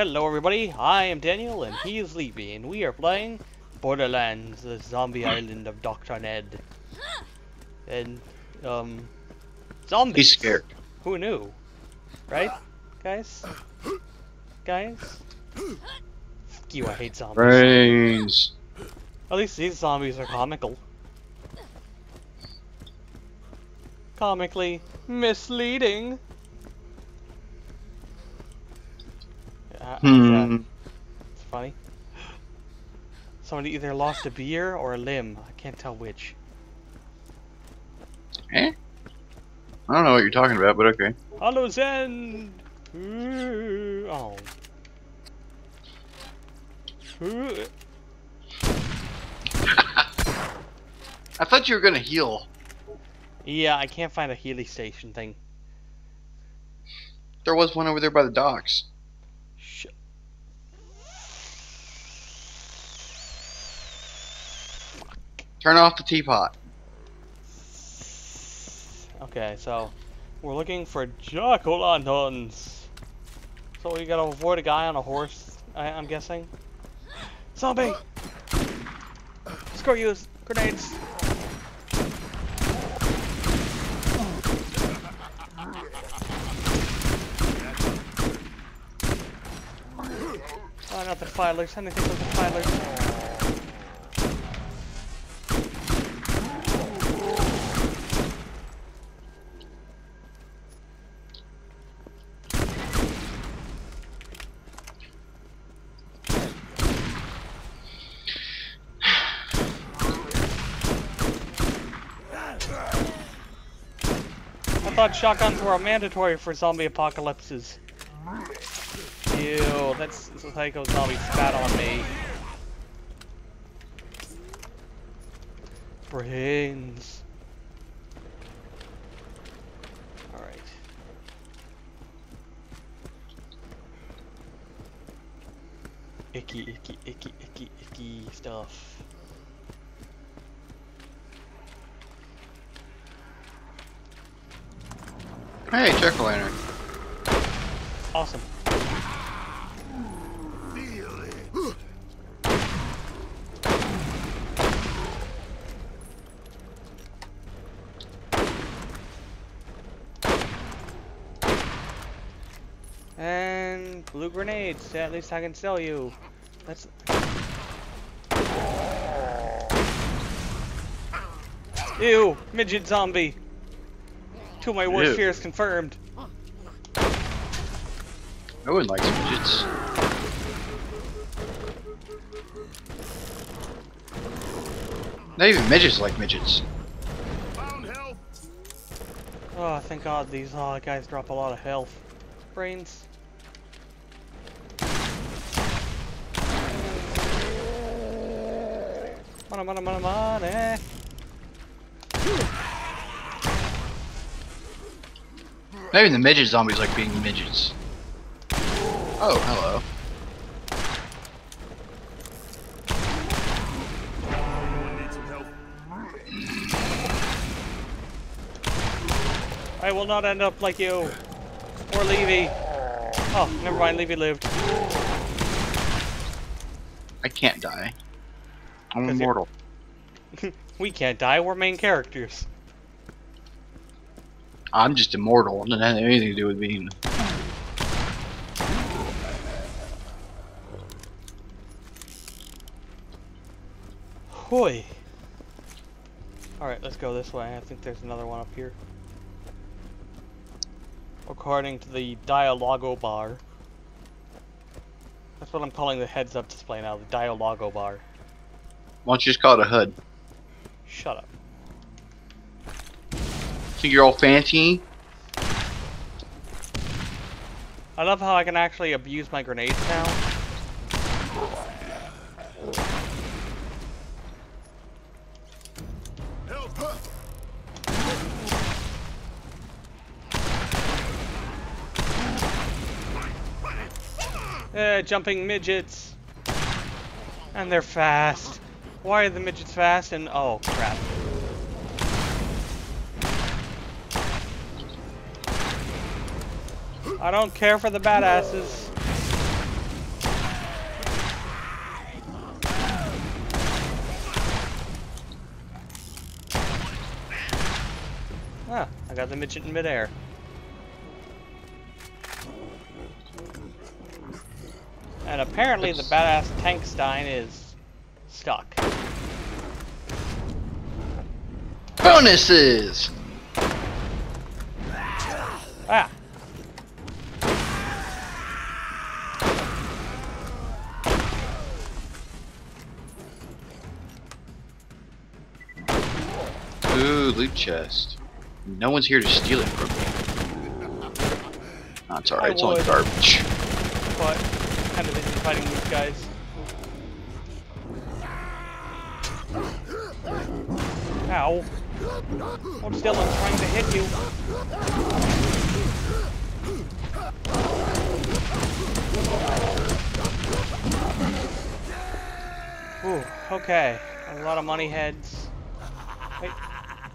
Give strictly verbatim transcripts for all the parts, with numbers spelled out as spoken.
Hello everybody, I am Daniel and he is Levy, and we are playing Borderlands, the zombie island of Doctor Ned. And, um, zombies. He's scared. Who knew? Right? Guys? Guys? Fuck you, I hate zombies. Brains. At least these zombies are comical. Comically misleading. Uh, hmm. It's funny. Somebody either lost a beer or a limb. I can't tell which. Eh? I don't know what you're talking about, but okay. Hello, Zen! Ooh, oh. Ooh. I thought you were gonna heal. Yeah, I can't find a healing station thing. There was one over there by the docks. Turn off the teapot. Okay, so we're looking for jack-o'-lanterns. So we gotta avoid a guy on a horse, I, I'm guessing. Zombie! Screw you, grenades! Oh, not the filers, anything but the filers. I thought shotguns were mandatory for zombie apocalypses. Ew, that's psycho zombie spat on me. Brains. Alright. Icky, icky, icky, icky, icky stuff. Hey, jack-o'-lantern. Awesome. And blue grenades. At least I can sell you. That's. Ew, midget zombie. Two of my worst Ew. fears confirmed. No one likes midgets. Not even midgets like midgets. Found help. Oh, thank God these uh, guys drop a lot of health. Brains. Mana, mana, mana, mana. Not even the midget zombies like being midgets. Oh, hello. I will not end up like you. Or Levy. Oh, never mind, Levy lived. I can't die. I'm immortal. We can't die, we're main characters. I'm just immortal. It doesn't have anything to do with being. Hoy. Alright, let's go this way. I think there's another one up here. According to the Dialogo bar. That's what I'm calling the heads up display now, the Dialogo bar. Why don't you just call it a H U D? Shut up. So you're all fancy. I love how I can actually abuse my grenades now. Help. Uh, jumping midgets. And they're fast. Why are the midgets fast? And oh crap. I don't care for the badasses. I got the midget in midair. And apparently the badass Tankenstein is stuck. Bonuses! Ah! Ooh, loot chest. No one's here to steal it from me. No, it's alright, it's only garbage. But I'm kind of busy fighting these guys. Ow. I'm still trying to hit you. Ooh, okay. A lot of money heads. Wait.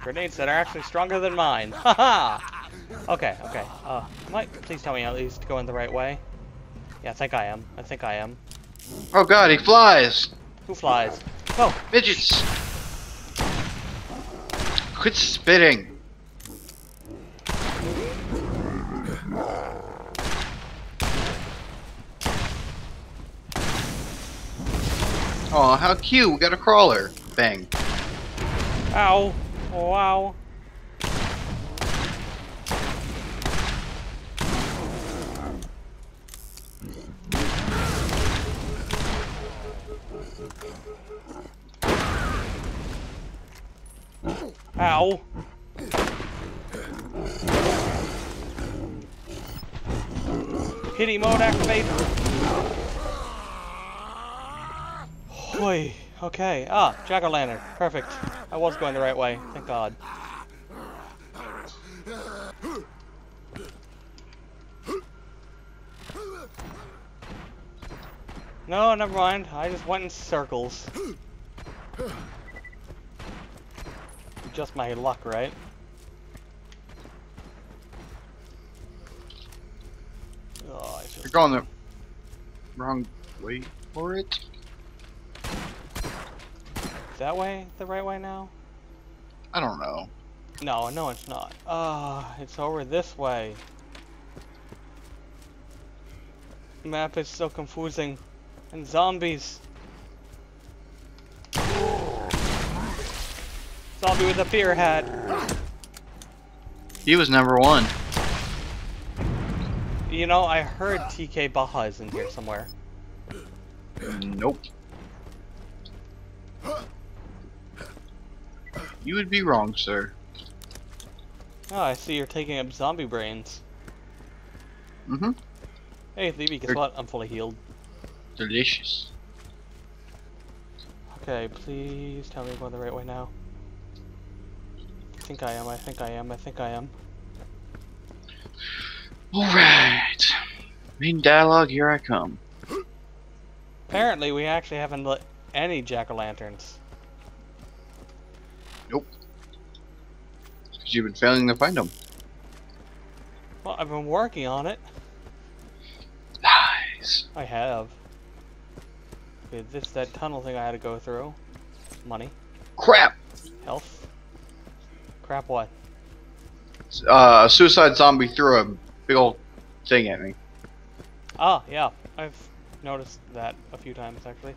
Grenades that are actually stronger than mine. Haha! Okay, okay. Uh, might please tell me at least going the right way. Yeah, I think I am. I think I am. Oh god, he flies! Who flies? Oh! Midgets! Quit spitting! Aw, how cute! We got a crawler! Bang. Ow! Oh, wow. Ow. Hitty mode activated. Hoi. Okay. Ah, jack-o'-lantern. Perfect. I was going the right way. Thank God. No, never mind. I just went in circles. Just my luck, right? Oh, I You're going the wrong way for it. That way? The right way now? I don't know. No, no it's not. Ah, uh, it's over this way. The map is so confusing. And zombies. Zombie with a beer hat. He was number one. You know, I heard T K Baja is in here somewhere. Nope. You would be wrong, sir. Oh, I see you're taking up zombie brains. Mm-hmm. Hey, Levy, guess They're what? I'm fully healed. Delicious. Okay, please tell me I'm going the right way now. I think I am, I think I am, I think I am. Alright. Main dialogue, here I come. Apparently, we actually haven't lit any jack-o'-lanterns. Nope. Because you've been failing to find them. Well, I've been working on it. Nice. I have. Okay, this that tunnel thing I had to go through. Money. Crap. Health. Crap what? Uh, a suicide zombie threw a big old thing at me. Ah, yeah. I've noticed that a few times actually.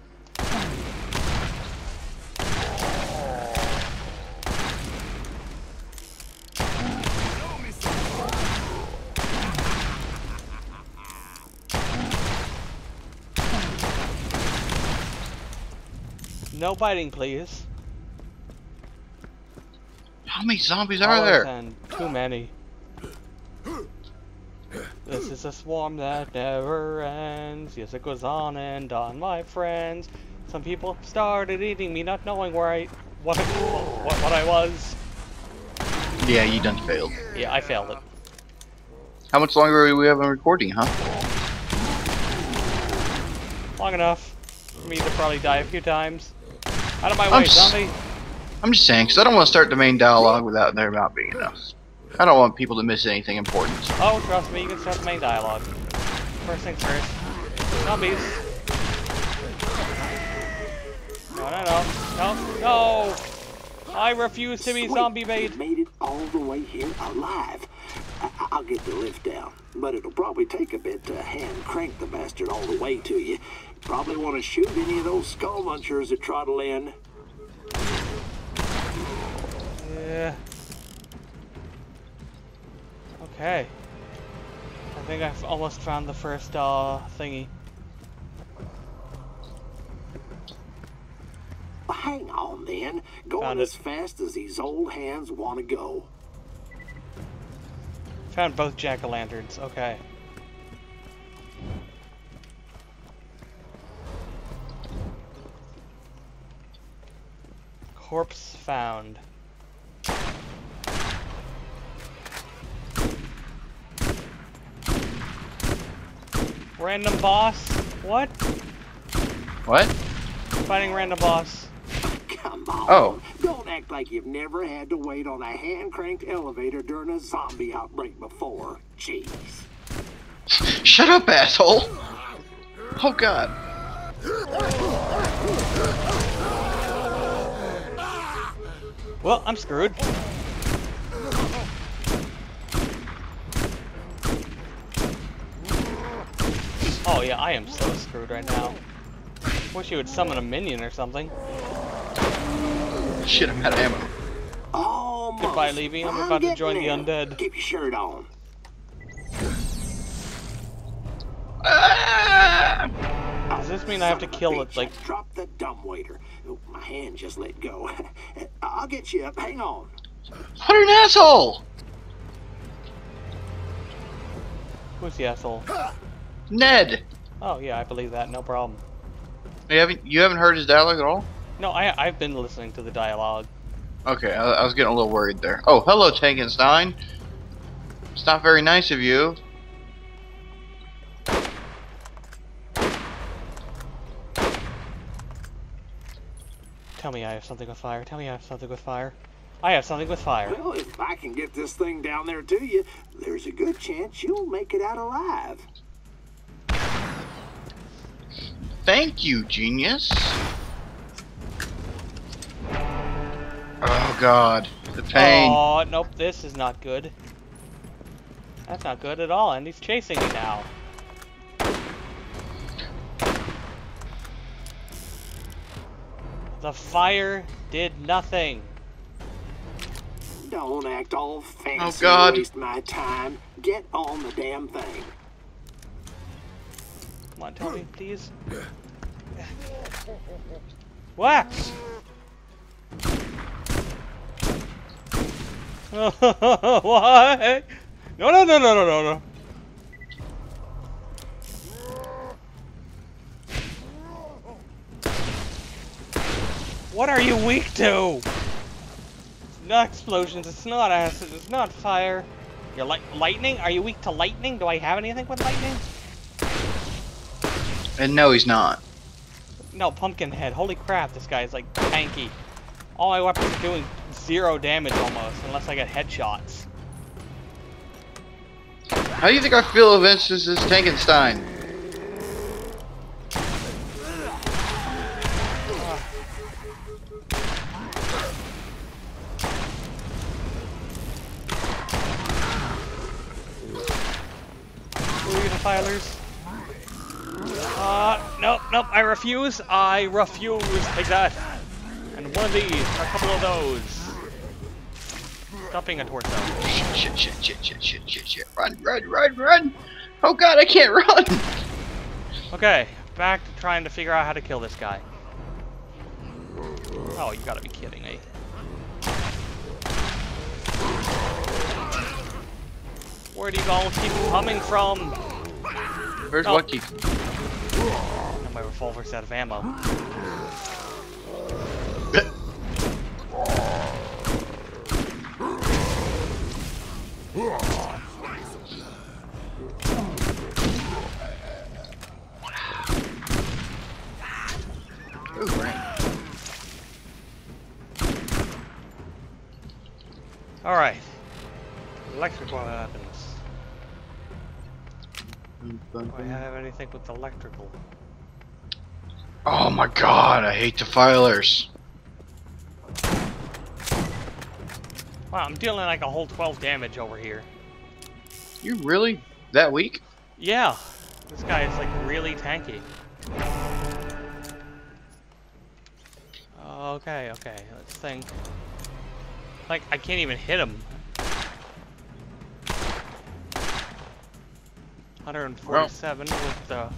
No biting, please. How many zombies are there? And too many. This is a swarm that never ends. Yes, it goes on and on, my friends. Some people started eating me, not knowing where I, what, I, what, what I was. Yeah, you done failed. Yeah, I failed it. How much longer do we have on recording, huh? Long enough for me to probably die a few times. Out of my way, I'm zombie! I'm just saying, because I don't want to start the main dialogue without there not being enough. I don't want people to miss anything important. Oh, trust me, you can start the main dialogue. First things first. Zombies! No, no, no. No, no! I refuse to be Sweet. zombie bait. Made it all the way here alive. I I'll get the lift down, but it'll probably take a bit to hand crank the bastard all the way to you. Probably want to shoot any of those skull munchers that trottle in. Yeah. Okay. I think I've almost found the first uh, thingy. Hang on then. Going as fast as these old hands want to go. Found both jack-o'-lanterns. Okay. Corpse found. Random boss? What? What? Fighting random boss. Come on. Oh. Don't act like you've never had to wait on a hand-cranked elevator during a zombie outbreak before. Jeez. Shut up, asshole! Oh, God. Well, I'm screwed. Oh, yeah, I am so screwed right now. Wish you would summon a minion or something. Shit, I'm out of ammo. Almost. Goodbye, Levy. I'm, I'm about to join in. The undead. Keep your shirt on. Ah! Does this mean I have to kill it? Like, drop the dumbwaiter. Oh, my hand just let go. I'll get you up. Hang on. What an asshole! Who's the asshole? Ned. Oh yeah, I believe that. No problem. You haven't you haven't heard his dialogue at all? No, I I've been listening to the dialogue. Okay, I, I was getting a little worried there. Oh, hello, Tankenstein. It's not very nice of you. Tell me I have something with fire. Tell me I have something with fire. I have something with fire. Well, if I can get this thing down there to you, there's a good chance you'll make it out alive. Thank you, genius. Oh, God. The pain. Oh, nope. This is not good. That's not good at all. And he's chasing me now. The fire did nothing. Don't act all fancy. Oh, God. Waste my time. Get on the damn thing. Come on, Tony, please. Whack! Why? No, no, no, no, no, no, no. What are you weak to? It's not explosions, it's not acid, it's not fire. You're like lightning? Are you weak to lightning? Do I have anything with lightning? And no, he's not. No, Pumpkinhead. Holy crap, this guy is like tanky. All my weapons are doing zero damage almost, unless I get headshots. How do you think I feel against this Tankenstein? Uh. Who are you, defilers? Uh, nope, nope, I refuse, I refuse, like that. And one of these, a couple of those. Stop being a torso. Shit, shit, shit, shit, shit, shit, shit, shit. Run, run, run, run! Oh God, I can't run! Okay, back to trying to figure out how to kill this guy. Oh, you gotta be kidding me. Where do you all keep coming from? Where's oh. Lucky? And my revolver's out of ammo. Alright. Electrical weapons. Do I have anything with electrical? Oh my God, I hate defilers. Wow, I'm dealing like a whole twelve damage over here. You really? That weak? Yeah. This guy is like really tanky. Okay, okay, let's think. Like, I can't even hit him. one forty-seven well. With the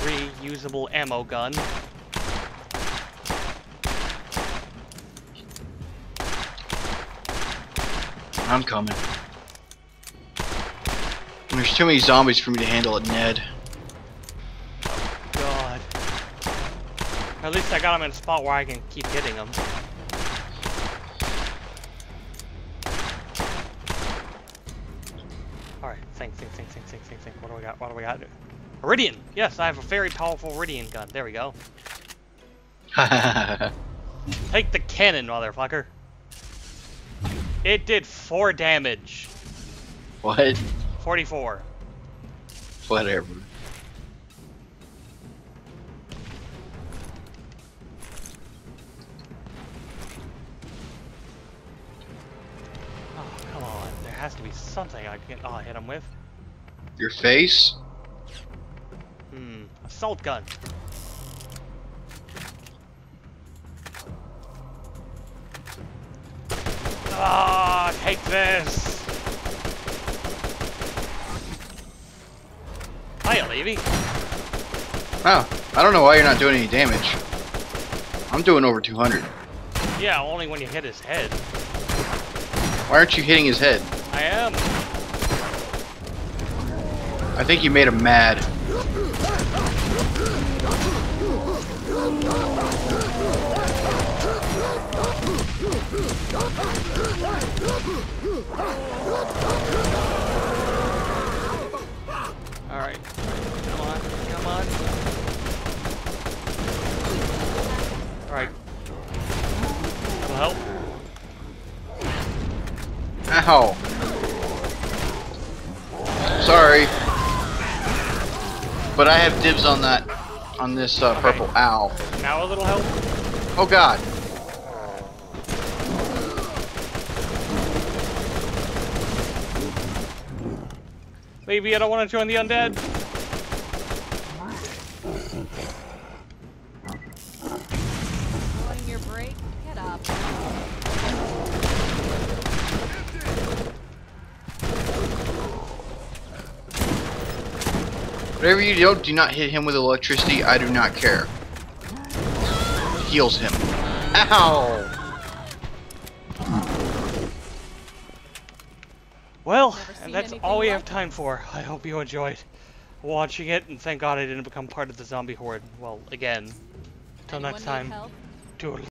reusable ammo gun. I'm coming. There's too many zombies for me to handle at Ned. Oh, God. At least I got him in a spot where I can keep hitting him. Alright, think, think, think, think, think, think, think. What do we got? What do we got? Iridium! Yes, I have a very powerful Iridium gun. There we go. Take the cannon, motherfucker. It did four damage. What? forty-four. Whatever. Oh, come on. There has to be something I can oh, hit him with. Your face? Hmm. Assault gun. Ah, oh, take this! Hiya, Levy. Wow, oh, I don't know why you're not doing any damage. I'm doing over two hundred. Yeah, only when you hit his head. Why aren't you hitting his head? I am. I think you made him mad. Alright, come on, come on. Alright. Will help. Ow. Sorry. But I have dibs on that, on this uh, purple. Okay. Ow. Now a little help? Oh God. Maybe I don't want to join the undead. On your break, get up. Whatever you do, do not hit him with electricity. I do not care. It heals him. Ow! Well. And that's all we have time for. I hope you enjoyed watching it, and thank God I didn't become part of the zombie horde. Well, again, till next time, toodles.